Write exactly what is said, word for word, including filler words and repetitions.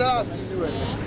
not asking you to do anything.